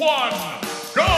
one, go!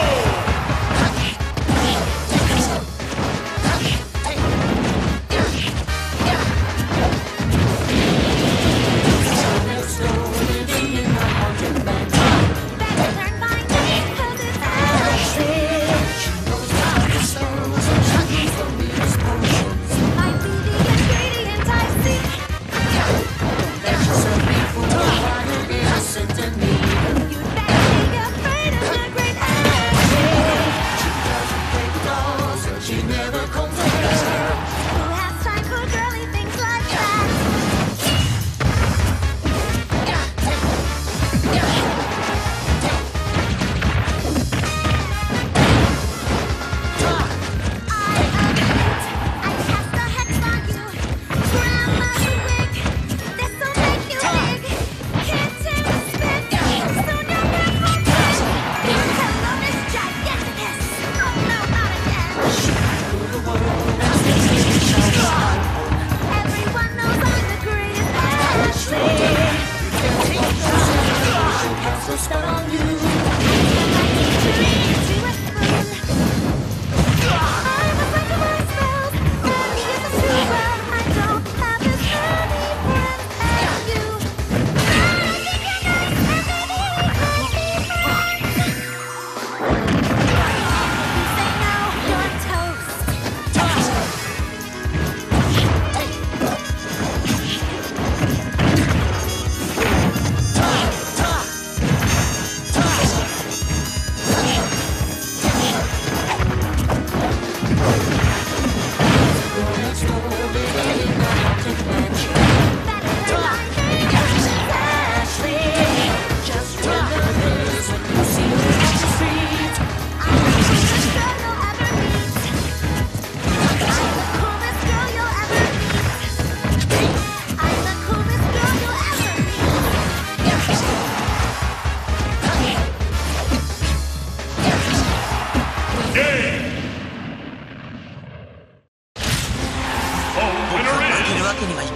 The winner is...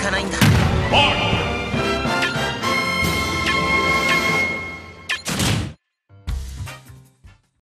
Mark!